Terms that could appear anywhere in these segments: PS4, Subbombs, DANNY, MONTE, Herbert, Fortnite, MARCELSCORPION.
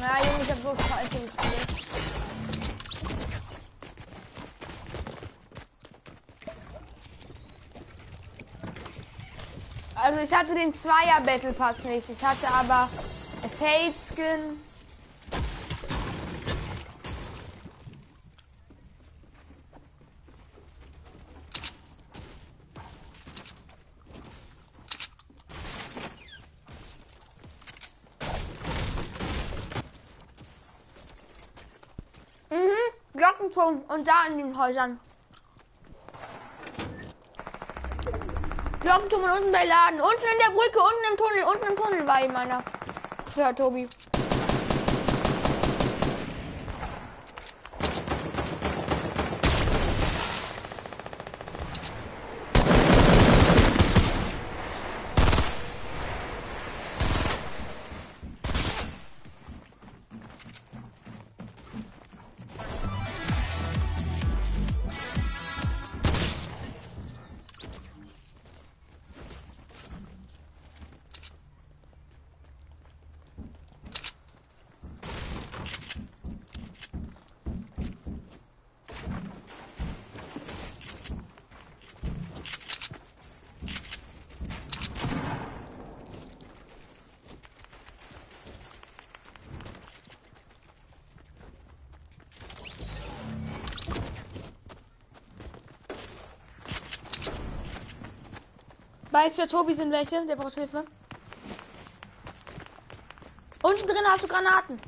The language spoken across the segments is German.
Na, Junge, ich hab bloß Scheiße gespielt. Also ich hatte den Zweier Battle Pass nicht. Ich hatte aber Fade Skin. Und da in den Häusern. Glockenturm und unten bei Laden. Unten in der Brücke, unten im Tunnel war ihm einer. Ja, Tobi. Weißt du, Tobi sind welche, der braucht Hilfe. Unten drin hast du Granaten.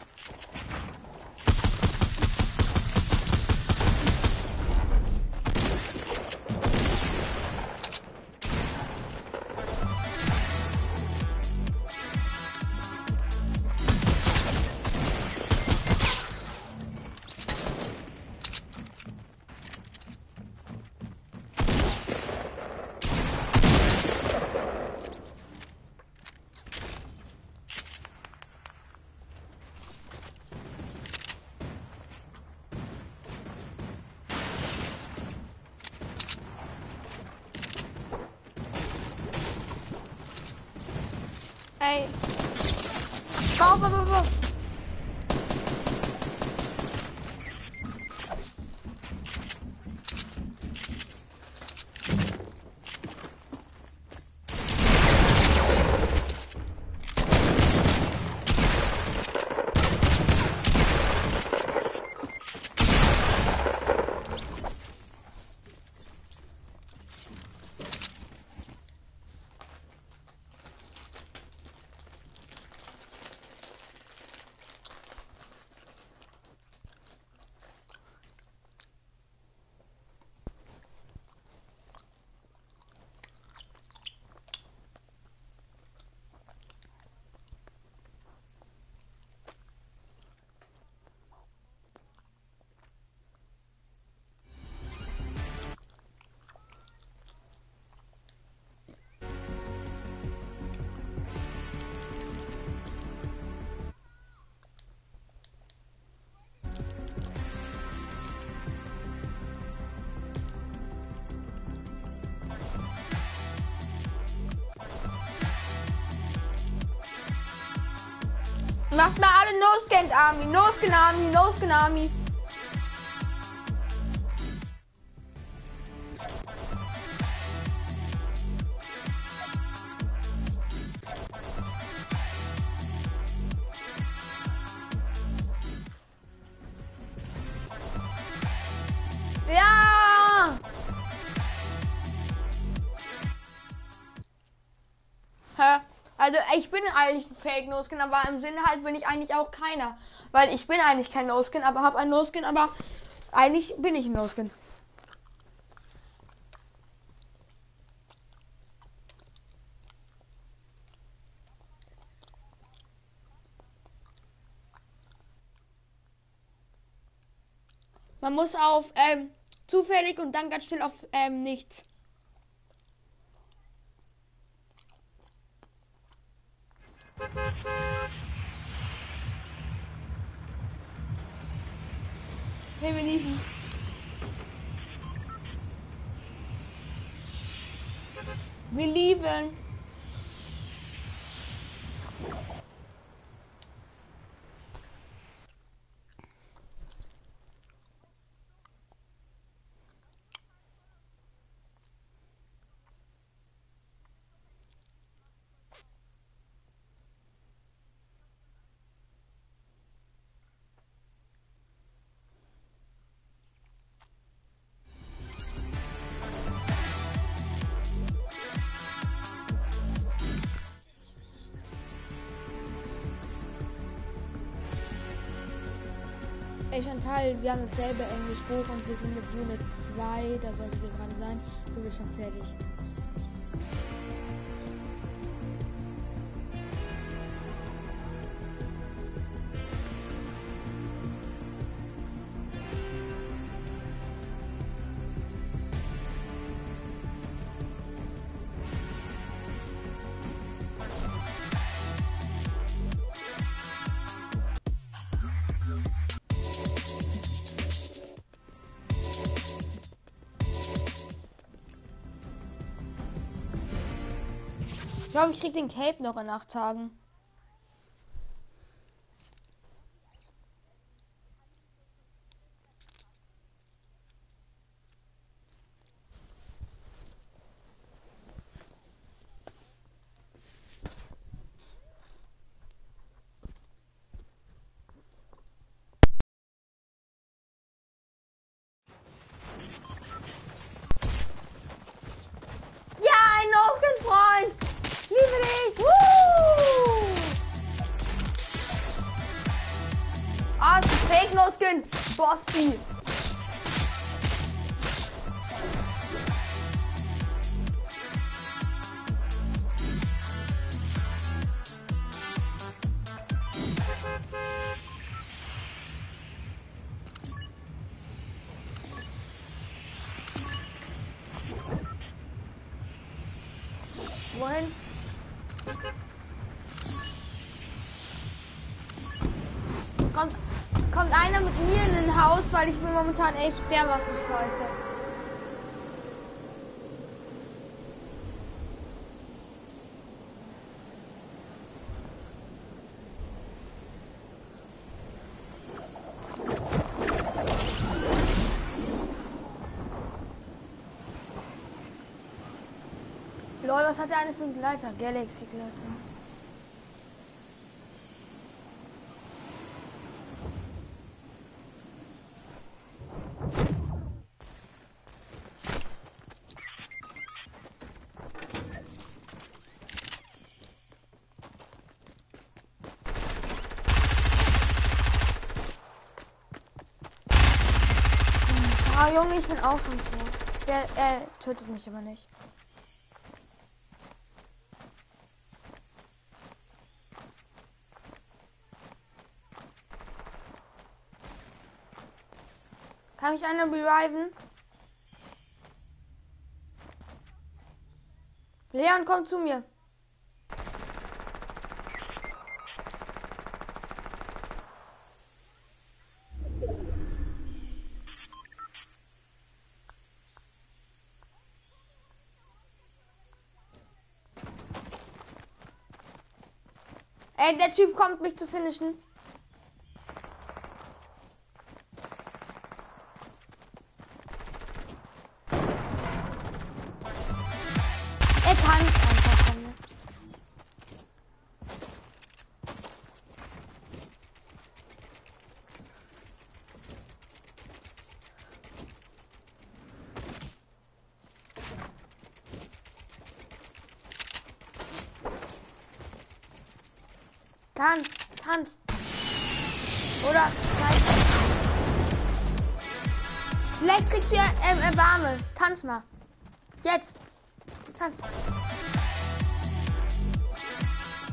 Ey. Bau. Macht mal alle No-Scan-Army, No-Scan-Army, No-Scan-Army. Ja! Hä? Also ich bin eigentlich ein Fake No-Skin, aber im Sinne halt bin ich eigentlich auch keiner. Weil ich bin eigentlich kein No-Skin, aber habe einen No-Skin, aber eigentlich bin ich ein No-Skin. Man muss auf zufällig und dann ganz schnell auf nichts. Hey, wir lieben. Wir lieben. Ich und Teil, wir haben dasselbe Englischbuch und wir sind mit Unit 2, da sollten wir dran sein, sind wir schon fertig. Ich glaube, ich krieg den Cape noch in 8 Tagen. Bossy. Wohin? Kommt einer mit mir in ein Haus, weil ich bin momentan echt dermaßen scheiße. Lol, was hat der eine für einen Gleiter? Galaxy-Gleiter. Junge, ich bin auch schon tot. Er tötet mich aber nicht. Kann mich einer reviven? Leon, komm zu mir. Ey, der Typ kommt, mich zu finishen. Er kann einfach kommen. Tanz. Oder Scheiße. Vielleicht kriegst du ja Erbarme. Tanz mal. Jetzt. Tanz.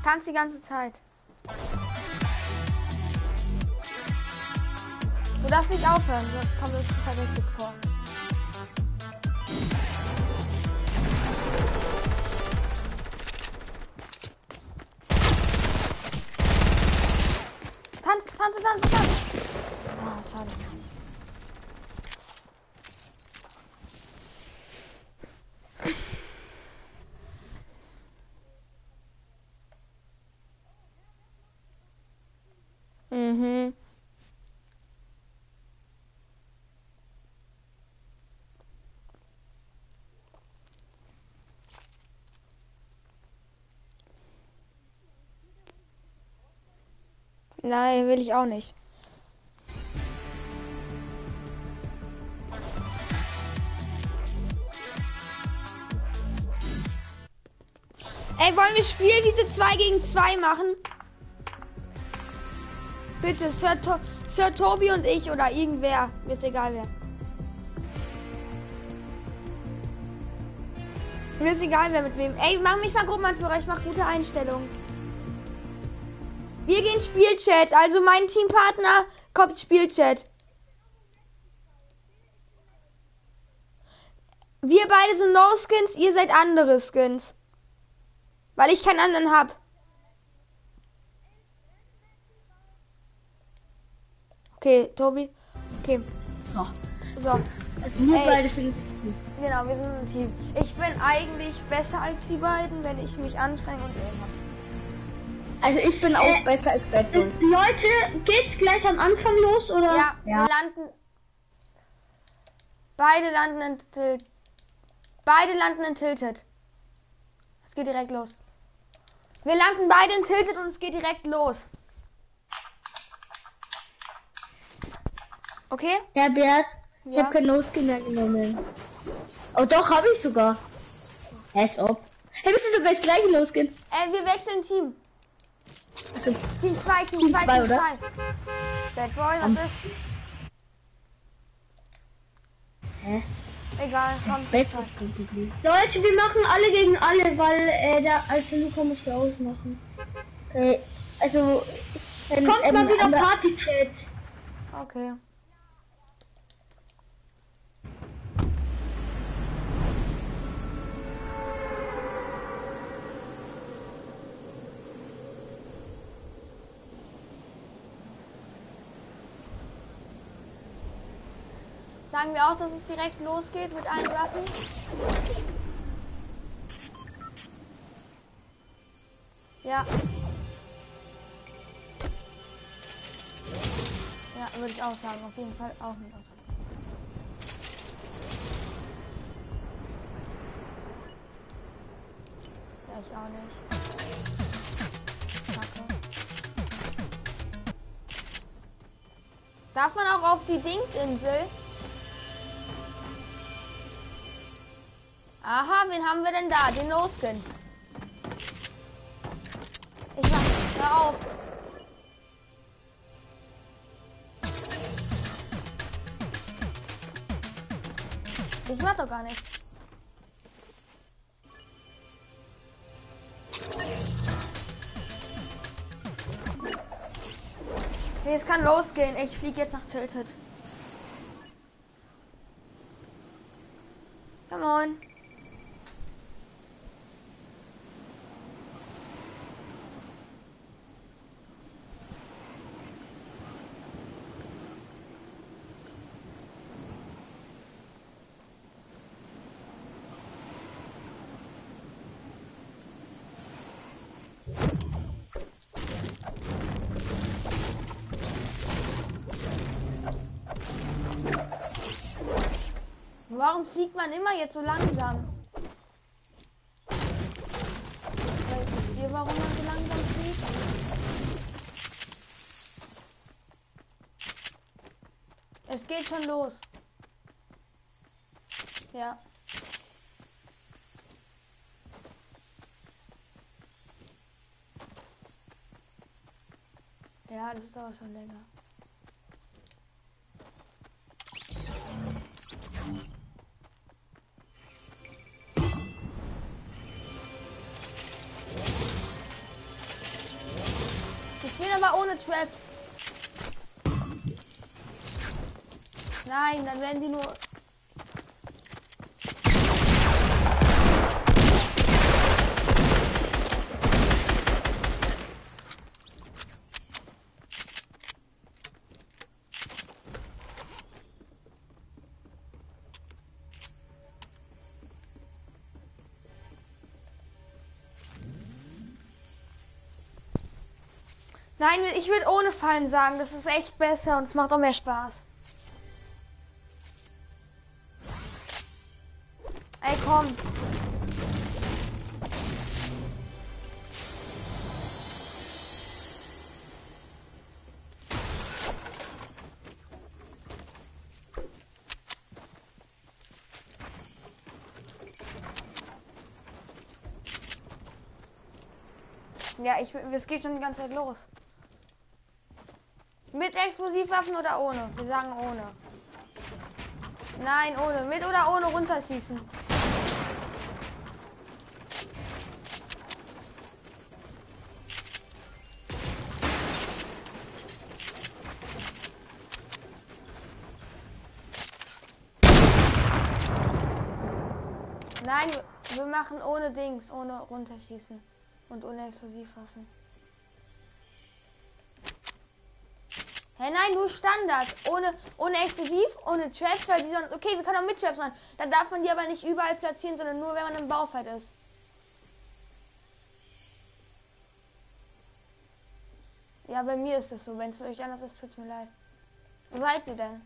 Tanz die ganze Zeit. Du darfst nicht aufhören, sonst kommt es verdächtig vor. Tanz. Ah, schade. Nein, will ich auch nicht. Ey, wollen wir Spiel diese 2 gegen 2 machen? Bitte, Sir Sir Tobi und ich oder irgendwer. Mir ist egal wer. Mir ist egal wer mit wem. Ey, mach mich mal Gruppenanführer. Ich mach gute Einstellungen. Wir gehen Spielchat. Also mein Teampartner kommt Spielchat. Wir beide sind No-Skins, ihr seid andere Skins. Weil ich keinen anderen hab. Okay, Tobi. Okay. So. So. Also nur beides sind ein Team. Genau, wir sind ein Team. Ich bin eigentlich besser als die beiden, wenn ich mich anstrenge und irgendwas. Also ich bin auch besser als Bad Boy. Leute, geht's gleich am Anfang los, oder? Ja, ja. Wir landen... Beide landen in Tilted. Es geht direkt los. Wir landen beide in Tilted und es geht direkt los. Okay? Ja, Bert. Ich hab kein No-Skin mehr genommen. Oh doch, habe ich sogar. Als ob. Hey, bist du sogar das gleiche No-Skin? Wir wechseln Team. Also, Team 2, oder? Bad Boy, was ist? Hä? Egal, komm. Leute, wir machen alle gegen alle, weil also Luca muss ja ausmachen. Also kommt mal wieder Party-Chat. Okay. Sagen wir auch, dass es direkt losgeht mit allen Waffen. Ja. Ja, würde ich auch sagen. Auf jeden Fall auch mit uns. Ja, ich auch nicht. Danke. Darf man auch auf die Dingsinsel? Aha, wen haben wir denn da? Den No-Skin. Ich mach da auf. Ich mach doch gar nicht. Nee, es kann losgehen. Ich fliege jetzt nach Tilted. Come on. Warum fliegt man immer jetzt so langsam? Wisst ihr, warum man so langsam fliegt? Es geht schon los. Ja. Ja, das dauert schon länger. Aber ohne Traps. Nein, dann werden die nur... Nein, ich will ohne Fallen sagen, das ist echt besser und es macht auch mehr Spaß. Ey, komm. Ja, es geht schon die ganze Zeit los. Mit Explosivwaffen oder ohne? Wir sagen ohne. Nein, ohne. Mit oder ohne runterschießen. Nein, wir machen ohne Dings, ohne runterschießen und ohne Explosivwaffen. Hey, nein, nur Standard. Ohne Explosiv, ohne Traps, weil die sonst... Okay, wir können auch mit Traps machen. Dann darf man die aber nicht überall platzieren, sondern nur, wenn man im Baufeld ist. Ja, bei mir ist es so. Wenn es für euch anders ist, tut's mir leid. Wo seid ihr denn?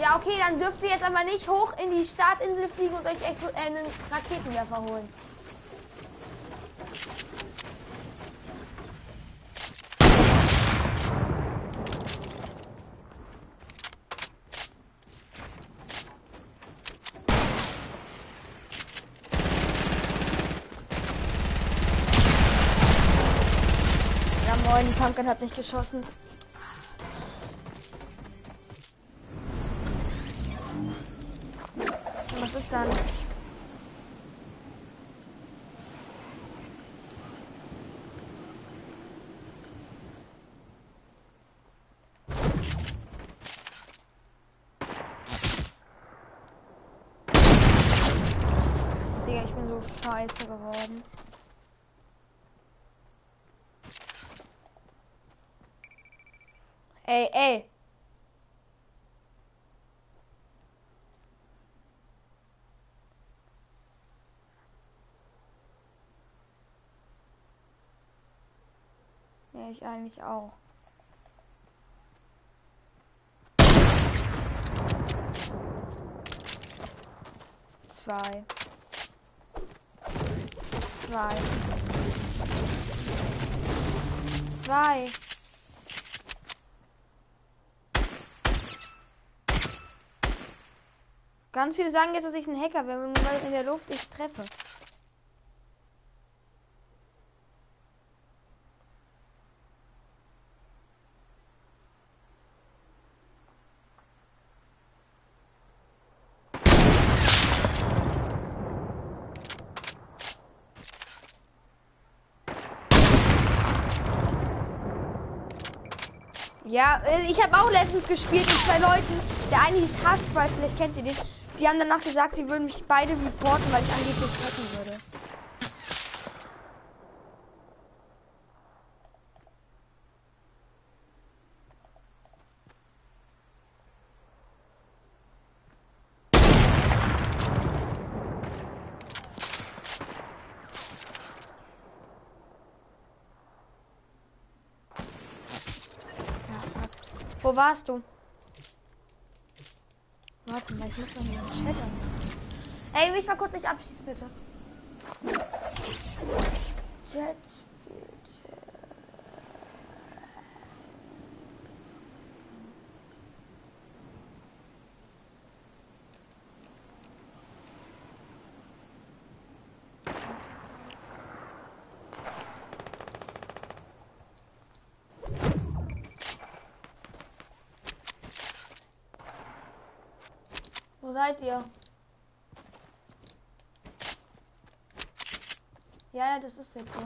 Ja, okay, dann dürft ihr jetzt aber nicht hoch in die Startinsel fliegen und euch einen Raketenwerfer holen. Ja, moin, die Pumpkin hat nicht geschossen. Dann. Digga, ich bin so scheiße geworden. Ey. Ich eigentlich auch. Zwei. Ganz viele sagen jetzt, dass ich ein Hacker bin, weil in der Luft ich treffe. Ja, ich habe auch letztens gespielt mit zwei Leuten. Der eine hieß Hassball, vielleicht kennt ihr den. Die haben danach gesagt, sie würden mich beide reporten, weil ich angeblich treffen würde. Wo warst du? Warte mal, ich muss noch mal den Chat an. Ey, will ich mal kurz nicht abschießen, bitte. Chat. Seid ihr? Ja, das ist jetzt so.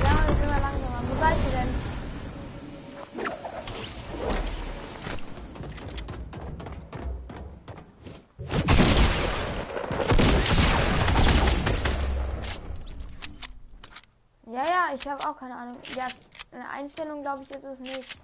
Ja, ich bin mal langsamer. Wo seid ihr denn? Ja, ich habe auch keine Ahnung. Ja, eine Einstellung glaube ich jetzt ist nicht.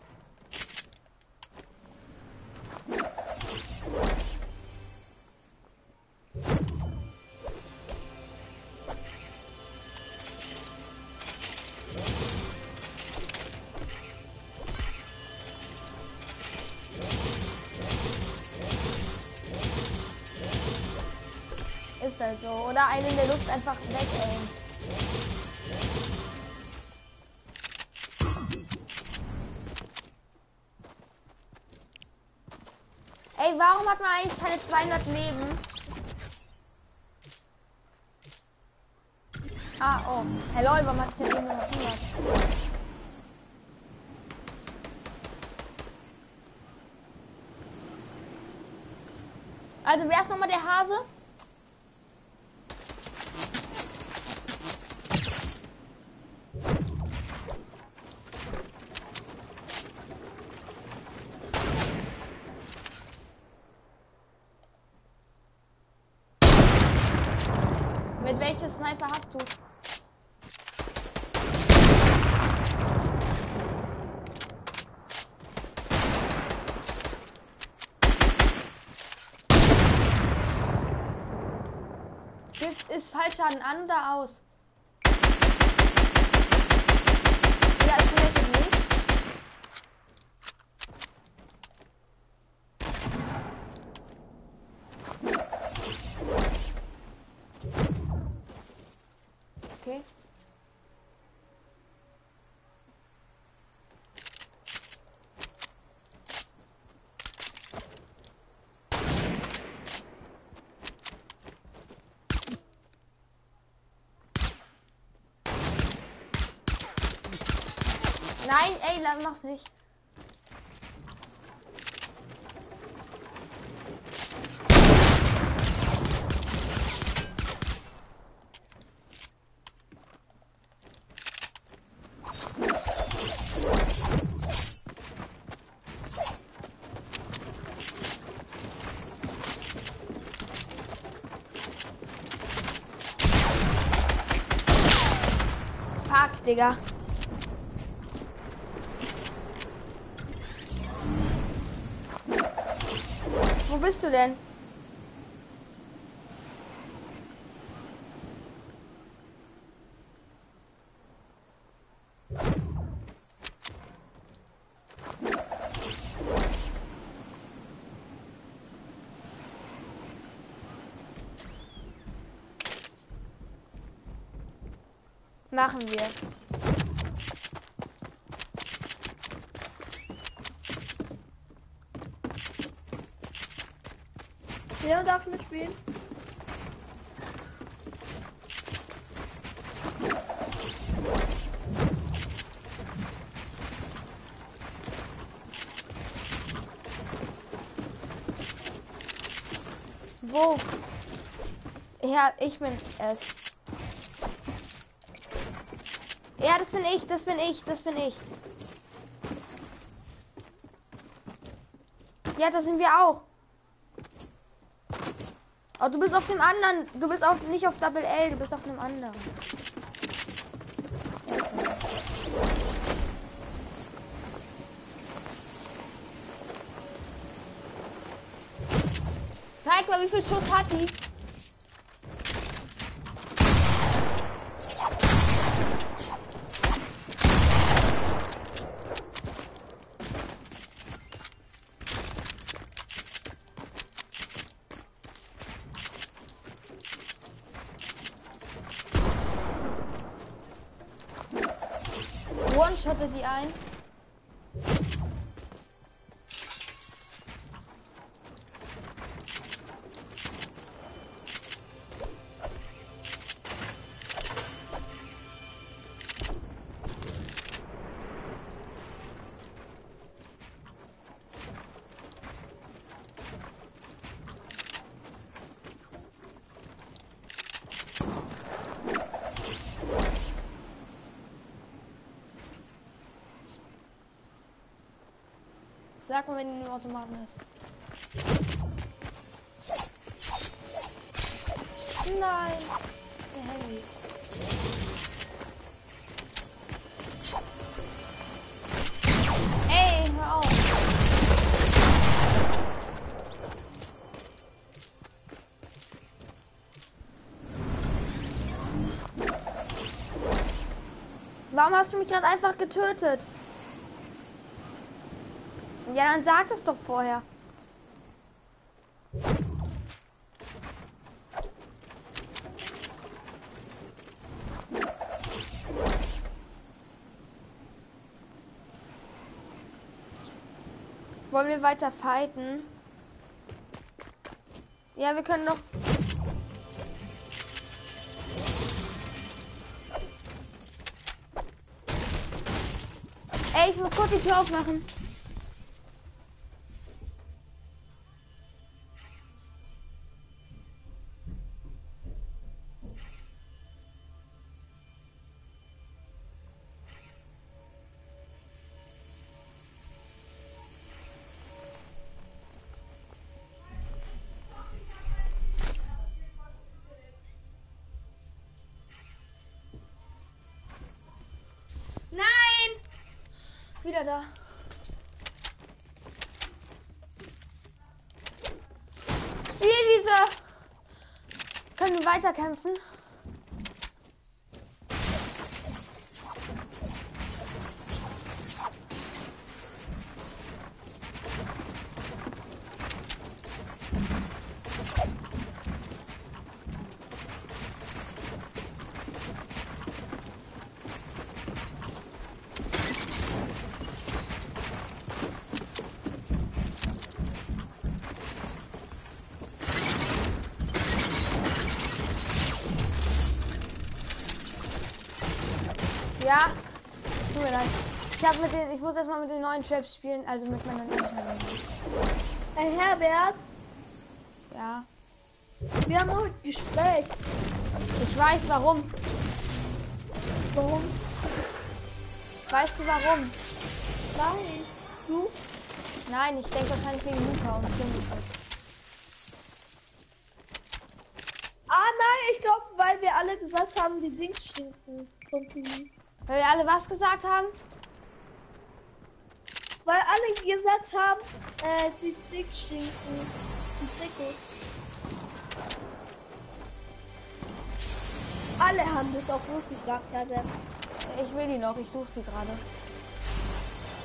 So, oder einen in der Luft einfach weg, ey. Ey, warum hat man eigentlich keine 200 Leben? Ah, oh. Hey, Leute, warum hat ich keine Leben nur noch 100? Also, wer ist nochmal der Hase? Welches Sniper hast du? Jetzt ist Fallschaden an oder aus? Ja, ich bin jetzt nicht. Nein, ey, mach's nicht. Fuck, Digga. Wo bist du denn? Machen wir. Leon darf mitspielen. Wo? Ja, ich bin es. Ja, das bin ich, das bin ich, das bin ich. Ja, das sind wir auch. Oh, du bist auf dem anderen. Du bist auf, nicht auf Double L, du bist auf einem anderen. Zeig mal, wie viel Schuss hat die? One-shotte sie ein. Sag mal, wenn du einen Automaten hast. Nein. Der Handy. Ey, hör auf. Warum hast du mich gerade einfach getötet? Ja, dann sag es doch vorher. Wollen wir weiter fighten? Ja, wir können noch. Ey, ich muss kurz die Tür aufmachen. Wieder da. Spiel diese. Können wir weiterkämpfen? Ja, tut mir leid. Ich muss erstmal mit den neuen Traps spielen, also mit meiner neuen Traps. Hey Herbert? Ja? Wir haben heute Gespräch. Ich weiß warum. Warum? Weißt du warum? Nein. Du? Nein, ich denke wahrscheinlich wegen Luca und Luca. Ah nein, ich glaube, weil wir alle gesagt haben, die Dings stinken. Weil wir alle was gesagt haben? Weil alle gesagt haben, die Sticks stinken. Die Sticks. Alle haben das auch wirklich gesagt, ja. Ich will die noch, ich suche sie gerade.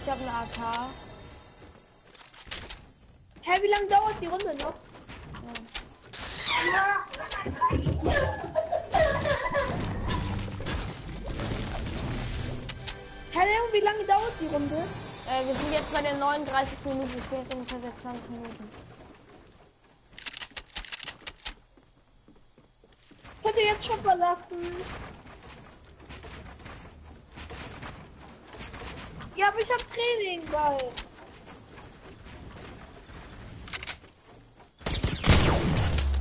Ich habe eine AK. Hä, hey, wie lange dauert die Runde noch? Ja. Hey, wie lange dauert die Runde? Wir sind jetzt bei den 39 Minuten, ich bin jetzt ungefähr seit 20 Minuten. Könnt ihr jetzt schon verlassen? Ja, aber ich hab Training bald.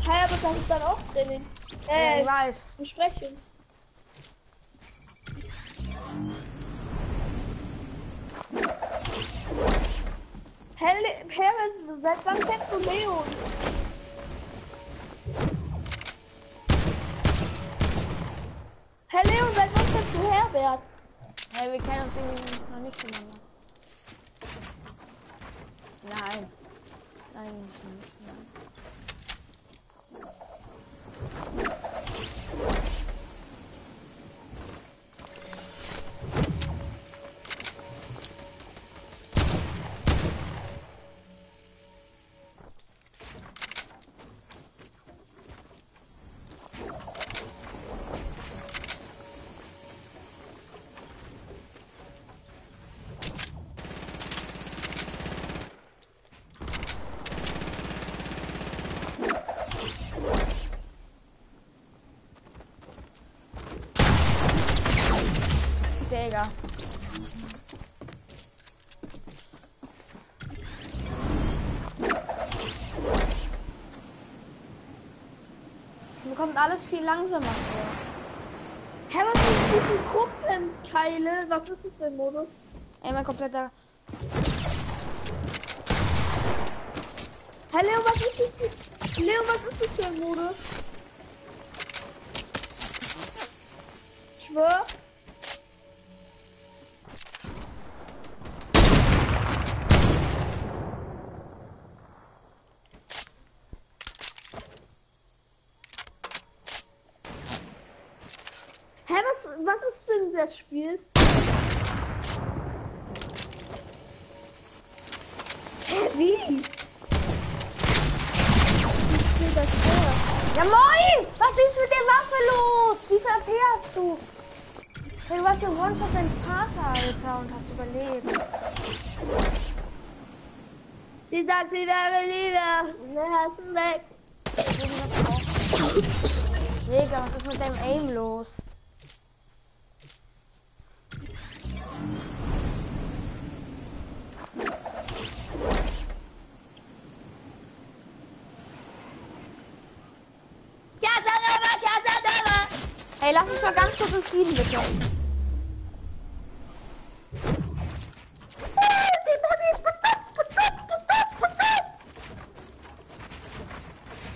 Hey, aber das ist dann auch Training. Ja, ich weiß. Besprechen. Herbert, seit wann kennst du Leon? Herr Leon, seit wann kennst du Herbert? Hey, wir kennen uns irgendwie noch nicht miteinander. Nein. Nein, nicht. Nein. Mega. Man bekommt alles viel langsamer vor. Hä, was sind diese Gruppenkeile? Was ist das für ein Modus? Ey, mein kompletter... Hey Leo, was ist das für... Leo, was ist das für ein Modus? Ich schwör. Des Spiels. Hä, wie? Ich will das ja moin! Was ist mit der Waffe los? Wie verfährst du? Hey, du warst im One-Shot deinen Vater, Alter, und hast überlebt. Die sagt, sie wäre lieber. Wir hassen weg. Digga, was ist mit deinem Aim los? Ja, Sadama, ja, Sadama! Ey, lass mich mal ganz kurz in Frieden, bitte.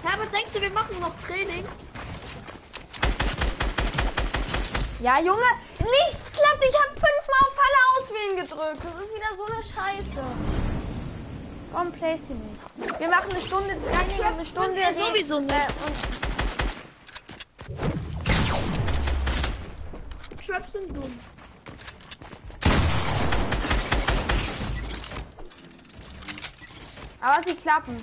Herbert, denkst du, wir machen noch Training? Ja, Junge, nichts klappt. Ich habe 5-mal auf Falle auswählen gedrückt. Das ist wieder so eine Scheiße. Komm, place sie nicht. Wir machen eine Stunde Training, eine Stunde. Ja, sowieso nicht. Traps sind dumm. Aber sie klappen.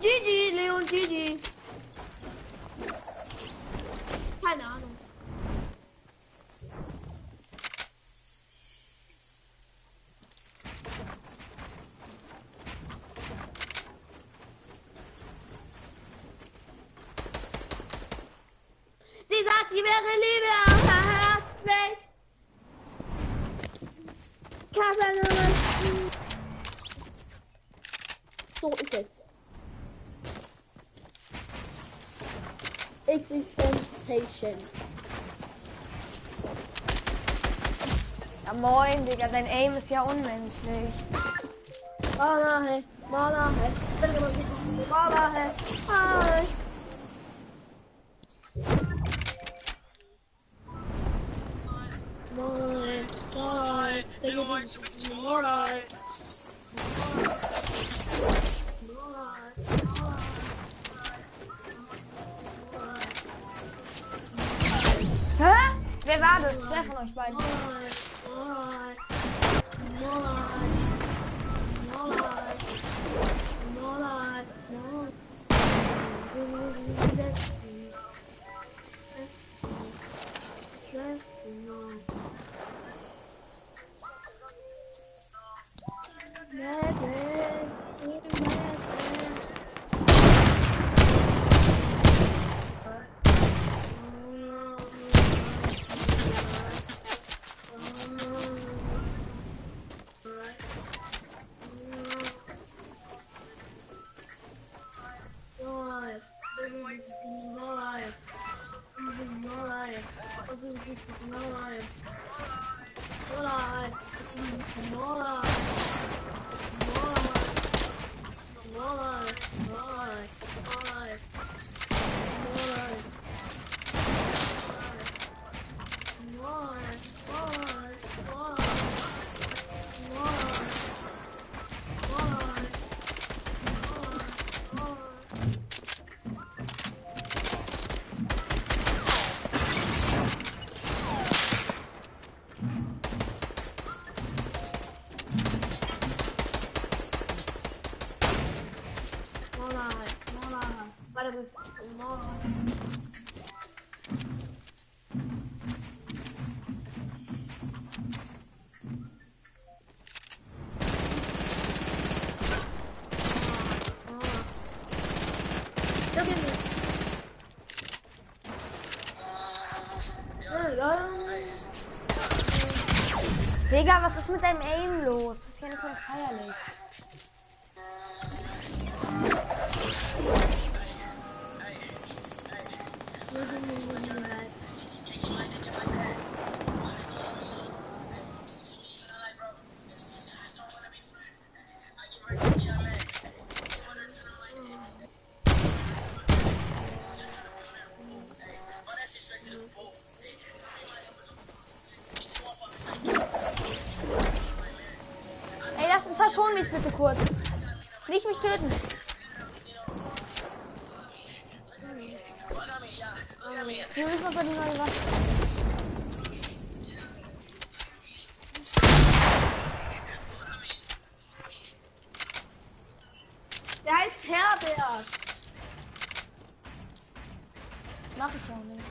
GG, Leon, GG. Keine Ahnung. Sie sagt, sie wäre Liebe, aber Herz weg. So ist es. Existentation. Ja moin, Digga, dein Aim ist ja unmenschlich. Hä? Wer war das? Wer von euch beiden? Digga, was ist mit deinem Aim los? Das ist ja nicht mehr feierlich. Verschon mich bitte kurz. Nicht mich töten. Wir müssen aber die neue Waffe. Der heißt Herbert. Mach ich auch nicht.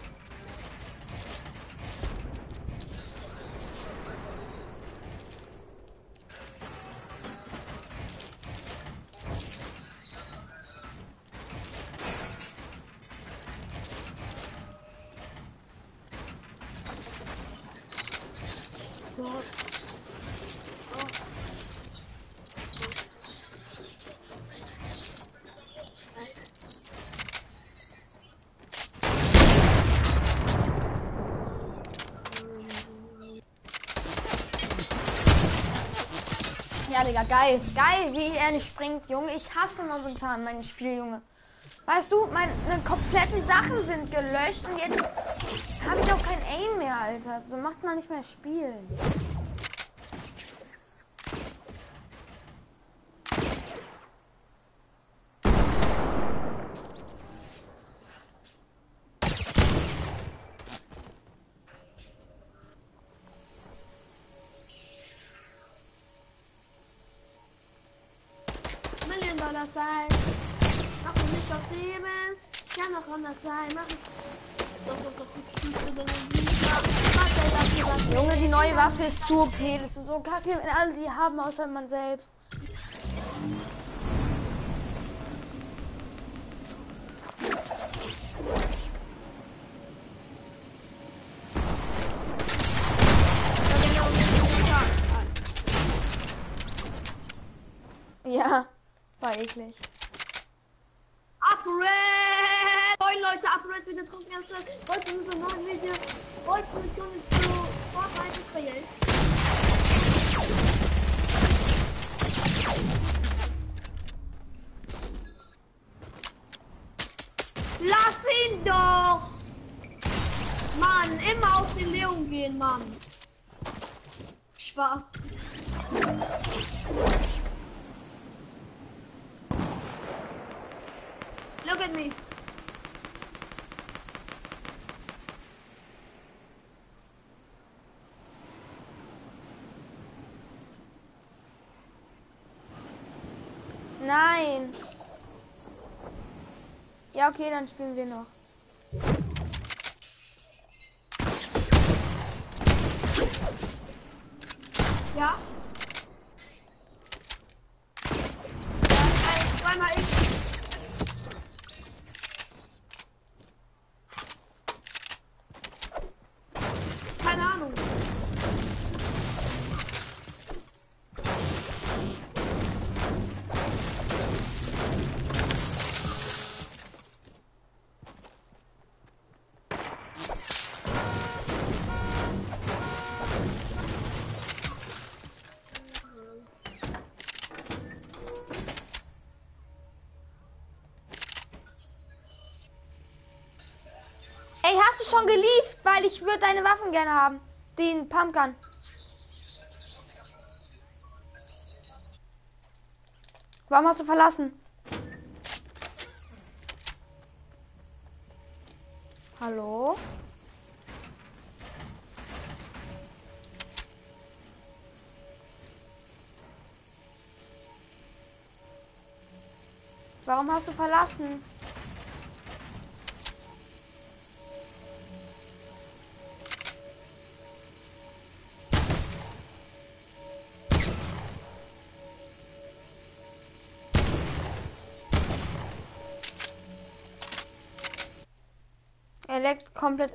Ja, Digga, geil. Geil, wie er nicht springt, Junge. Ich hasse momentan mein Spiel, Junge. Weißt du, meine kompletten Sachen sind gelöscht und jetzt habe ich auch kein Aim mehr, Alter. So macht man nicht mehr spielen. $1 sein. Mach mich nicht auf Leben. Kann auch anders sein. Mach ich. Doch. Junge, die neue Waffe ist zu OP. Das sind so kacke, wenn alle die haben, außer man selbst. Ja. War eklig. Upgrade! Moin Leute, Upgrade, wir sind draußen ganz schnell. Heute sind wir ein neues Video. Heute sind wir zu Fortnite Israel. Lass ihn doch! Mann, immer auf den Leon gehen, Mann. Spaß. Look at me. Nein. Ja, okay, dann spielen wir noch. Ja. Zweimal ich. Ey, hast du schon geliefert, weil ich würde deine Waffen gerne haben. Den Pumpgun. Warum hast du verlassen? Hallo? Warum hast du verlassen?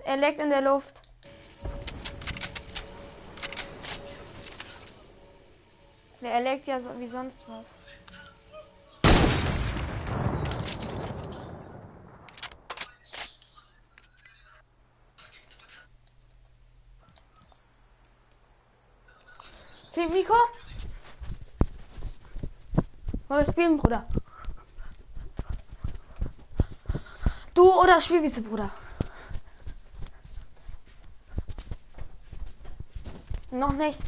Er leckt in der Luft. Er leckt ja so wie sonst was. Sieh, Miko? Wollen wir spielen, Bruder? Du oder Spielwiese, Bruder? Noch nicht.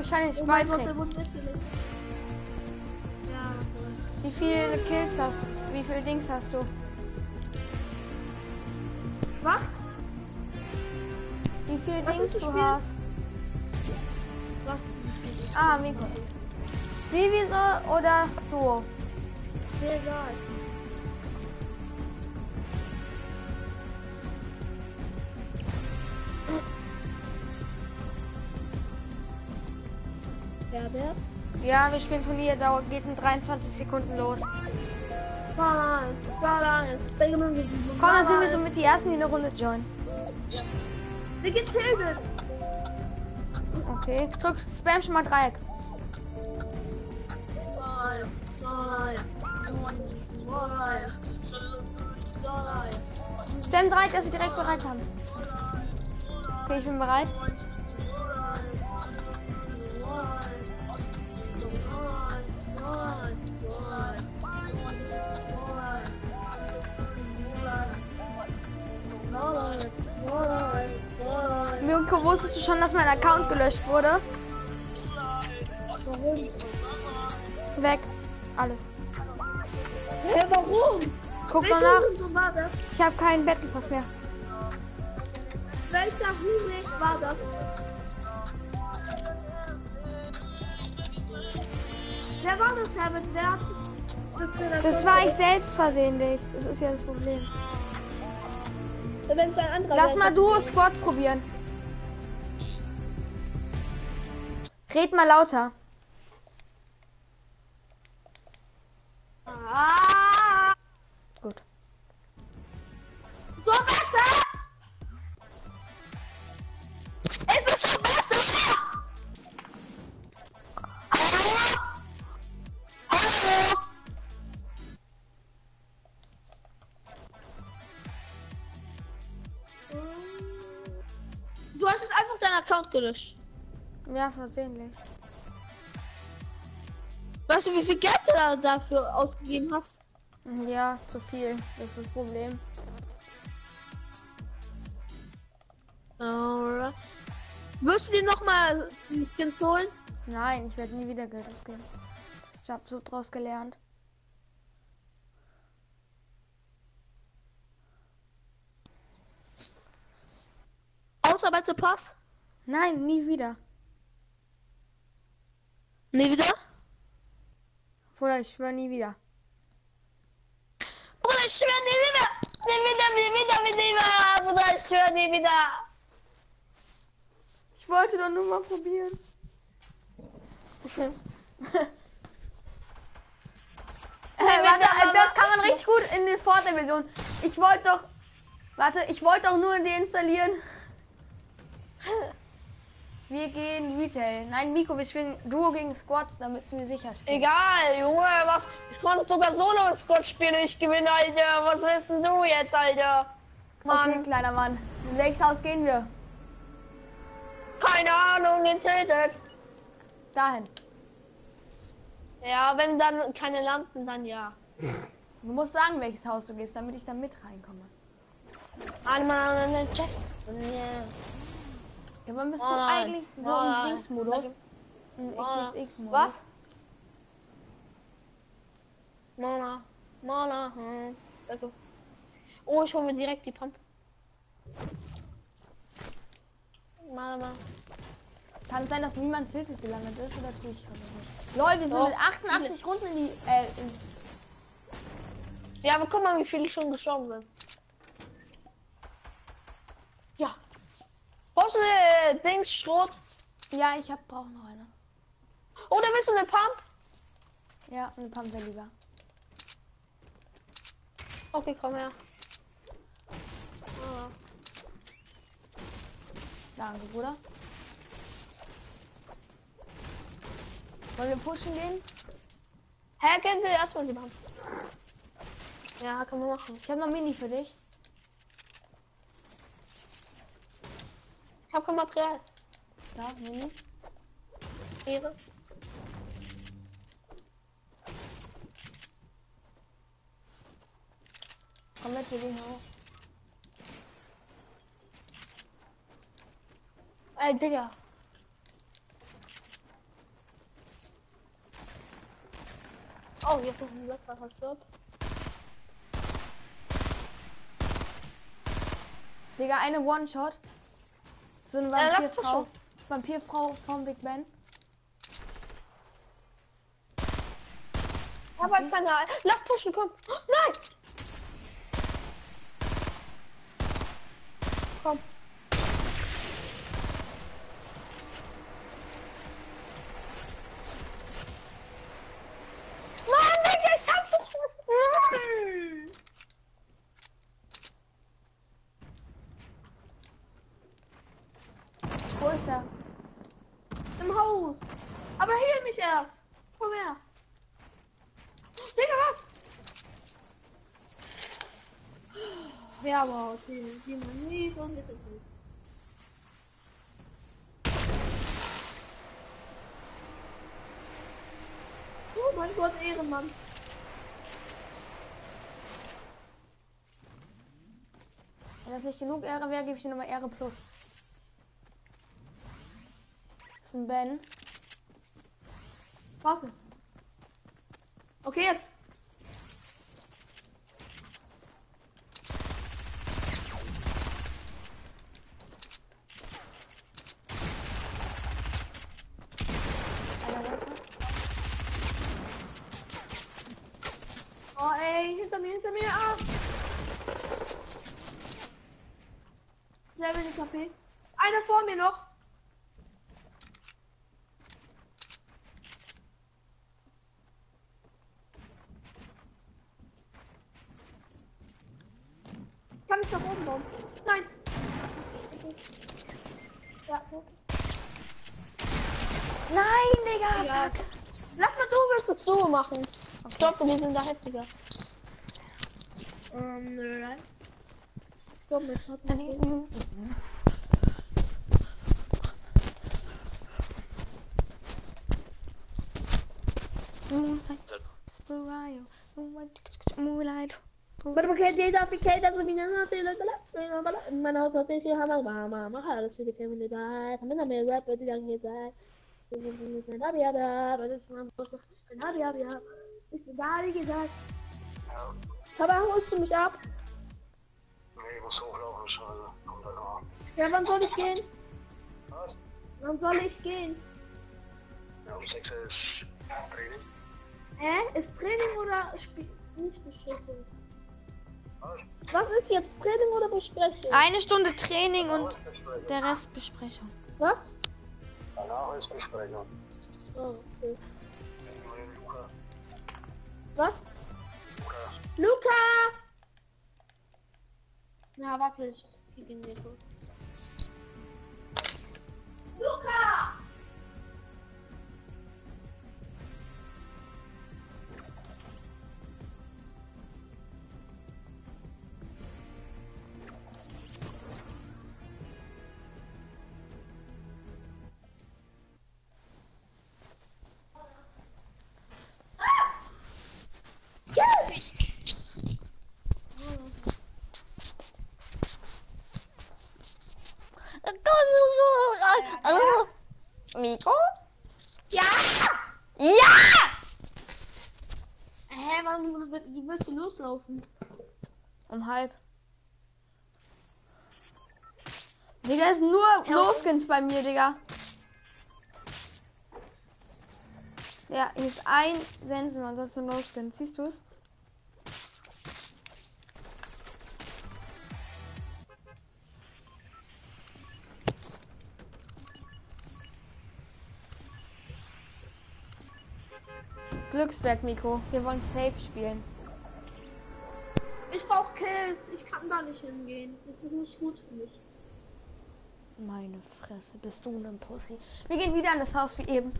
Ich kann nicht weit kriegen. Wie viele Kills hast du? Wie viele Dings hast du? Was? Wie viele Dings du hast? Was? Ah, Mikro. Sowieso oder so? Egal. Herbert? Ja, wir spielen Turnier, dauert, geht in 23 Sekunden los. Komm, dann sind wir so mit die ersten, die eine Runde joinen. Wir gehen tilgen. Okay, drück, spam schon mal Dreieck. Spam Dreieck, dass wir direkt bereit haben. Okay, ich bin bereit. Mirko, wusstest du schon, dass mein Account gelöscht wurde? Warum? Weg. Alles. Hä, warum? Guck mal nach. Ich habe keinen Battle Pass mehr. Welcher Hurensohn war das? Wer war das, Herbert? Wer hat das? Das war ich selbst versehentlich. Das ist ja das Problem. Wenn's ein anderer lass mal Duo Squad probieren. Red mal lauter. Ah. Gut. So besser! Es ist so besser! Du hast jetzt einfach deinen Account gelöscht. Ja, versehentlich. Weißt du, wie viel Geld du dafür ausgegeben hast? Ja, zu viel. Das ist das Problem. Alright. Würdest du dir nochmal die Skins holen? Nein, ich werde nie wieder Geld ausgeben. Ich habe so draus gelernt. Ausarbeiterpass? Nein, nie wieder. Nie wieder? Oder ich schwör nie wieder. Oder ich schwör nie wieder. Nie wieder. Oder ich schwör nie wieder. Ich wollte doch nur mal probieren. Warte, das kann man richtig gut in den Fortnite-Version. Ich wollte doch... Warte, ich wollte doch nur deinstallieren. Wir gehen Retail. Nein, Miko, wir spielen Duo gegen Squads, damit sind wir sicher spielen. Egal, Junge, was? Ich konnte sogar Solo-Squad spielen, ich gewinne, Alter. Was willst denn du jetzt, Alter? Mann. Okay, kleiner Mann. In welches Haus gehen wir? Keine Ahnung, getötet. Dahin. Ja, wenn dann keine landen, dann ja. Du musst sagen, welches Haus du gehst, damit ich dann mit reinkomme. Einmal eine Jackson, ja. Ja, man müsste eigentlich so im Dings-Modus. Was? Danke. Oh, ich hole mir direkt die Pump. Kann es sein, dass niemand Hilfes gelandet ist, oder tue ich gerade nicht? Leute, wir sind mit 88 Runden in die... Ja, aber guck mal, wie viele schon gestorben sind. Ja. Brauchst du eine Dings Schrot? Ja, ich brauche noch eine. Oder willst du eine Pump? Ja, eine Pump wäre lieber. Okay, komm her. Ah. Danke, Bruder. Wollen wir pushen gehen? Hä, gib dir erstmal die Pump. Ja, kann man machen. Ich habe noch Mini für dich. Ich hab kein Material. Da, Mini. Ehre. Komm mit, wir gehen hoch. Ey, Digga. Oh, jetzt noch ein Blatt, was hast du? Digga, eine One-Shot. So eine Vampirfrau vom Big Ben. Aber ich kann da. Lass pushen, komm. Oh, nein! Komm. Mann, Digga, ich hab doch schon. Wo ist er? Im Haus. Aber heil mich erst. Komm her. Digga, was? Ja, aber okay, die man nie so mit dem Hut. Oh mein Gott, Ehrenmann. Wenn das nicht genug Ehre wäre, gebe ich dir nochmal Ehre plus. Das ist ein Ben. Warte. Okay, jetzt. Oh ey, hinter mir, ah! Level nicht HP. Einer vor mir noch! Kann ich nach oben bauen? Nein! Ja, okay. Nein, Digga! Ja. Lass mal, du wirst es so machen. Ich glaube, die sind da heftiger. Nein. Ich glaube, mein Vater hat ihn. Ich bin da, wie gesagt. Ja. Aber holst du mich ab? Nee, ich muss hochlaufen, scheiße. Komm da drauf. Ja, wann soll ich gehen? Was? Wann soll ich gehen? Ja, um 6 ist Training. Ist Training oder nicht Besprechung? Was? Was ist jetzt? Training oder Besprechung? Eine Stunde Training und der Rest Besprechung. Was? Danach ist Besprechung. Oh, okay. Was? Luca! Luca! Na, warte, ich krieg ihn nicht. Luca! Miko? Ja! Ja! Hä, wann willst du loslaufen? Um halb. Digga, ist nur Loskins bei mir, Digga. Ja, hier ist ein Sensen und sonst nur Loskins. Siehst du es? Glücksberg, Miko. Wir wollen safe spielen. Ich brauche Kills. Ich kann da nicht hingehen. Das ist nicht gut für mich. Meine Fresse, bist du ein Pussy. Wir gehen wieder in das Haus wie eben.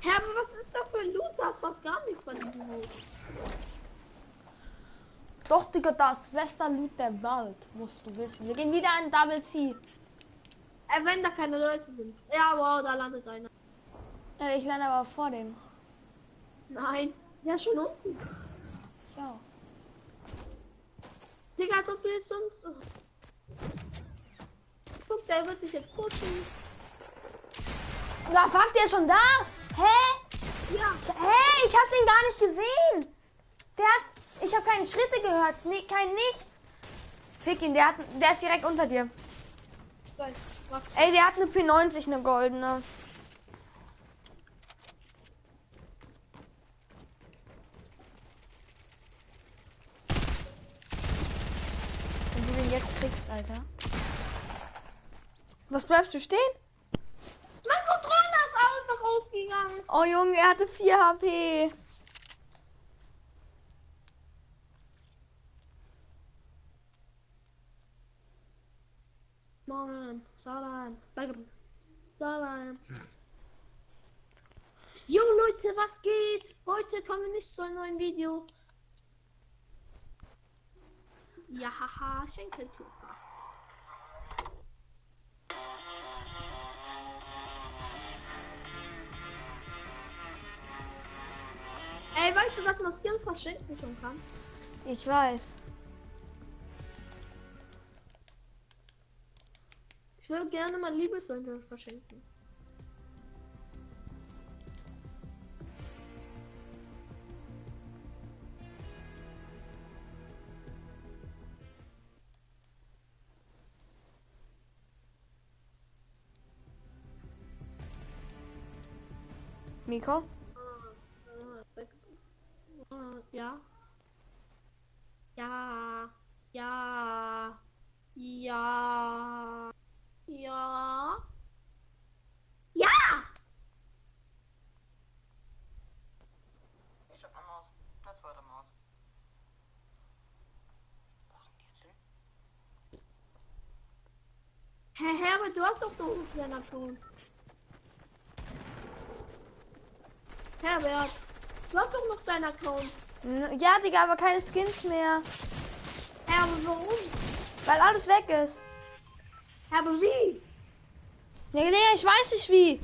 Hä, aber was ist da für ein Loot? Da ist fast gar nichts von diesem Haus. Doch, Digga, das beste Loot der Welt. Musst du wissen. Wir gehen wieder in Double C. Wenn da keine Leute sind. Ja, wow, da landet einer. Ich lande aber vor dem. Nein, der ist schon unten. Ja. Digga, als ob du jetzt sonst... Guck, der wird sich jetzt pushen. Na, fuck, der ist schon da? Hä? Ja. Hä, ich hab den gar nicht gesehen. Der hat... Ich hab keine Schritte gehört. Nee, kein nicht. Fick ihn, der ist direkt unter dir. Weiß, ey, der hat eine P90, eine goldene. du jetzt kriegst, Alter. Was bleibst du stehen? Mein Controller ist einfach rausgegangen. Oh Junge, er hatte 4 HP. Morgen, Salam, Salam. Jo Leute, was geht? Heute kommen wir nicht zu einem neuen Video. Ja, haha, Schenkelklopfer. Ey, weißt du, dass man Skills verschenken schon kann? Ich weiß. Ich würde gerne mal Liebeswünsche verschenken. Miko? Ja. Ja. Ja. Ja. Ja. Ja! Ich hab eine Maus. Das war der Maus. Wo ist denn jetzt hin? Hä, Herbert, du hast doch so einen kleinen Ton. Herbert, du hast doch noch deinen Account. Ja, Digga, aber keine Skins mehr. Herbert, warum? Weil alles weg ist. Herbert, wie? Ja, Digga, ich weiß nicht wie.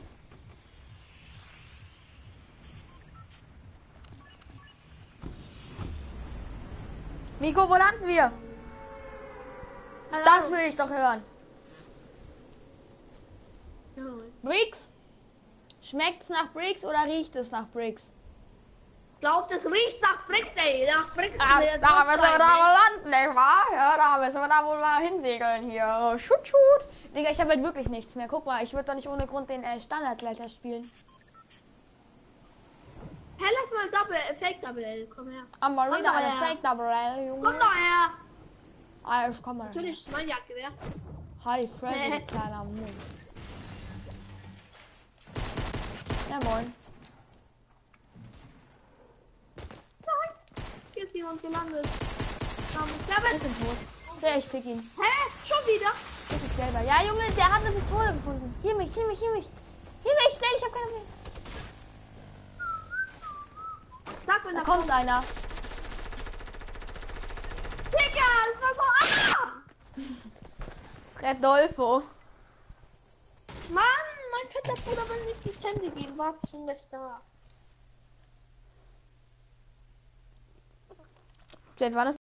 Miko, wo landen wir? Hallo. Das will ich doch hören. Bricks? Schmeckt's nach Bricks oder riecht es nach Bricks? Ich glaub, das riecht nach Bricks, ey. Nach Bricks. Ach, da müssen wir da wohl landen, nicht wahr? Ja, da müssen wir da wohl mal hinsegeln hier. Schut, schut. Digga, ich habe halt wirklich nichts mehr. Guck mal, ich würde doch nicht ohne Grund den Standardleiter spielen. Hey, lass mal Fake Double L. Komm her. Einmal wieder eine Fake Double L, Junge. Komm doch her. Ah, ich komm mal. Natürlich ist mein Jagdgewehr. Hi, Freddy, kleiner Mund. Ja, moin. Nein! Hier ist jemand gelandet. Der ist tot. Ja, ich pick ihn. Hä? Schon wieder? Ich bin selber. Ja, Junge, der hat eine Pistole gefunden. Hier mich, hier mich, hier mich. Hier mich, schnell, ich hab keine Pistole. Sag mir, da kommt einer. Digga, das war so... Ah! Redolfo. Mann! Mein fetter Bruder will nicht ins Handy gehen. Warte, ich bin gleich da. Seit wann ist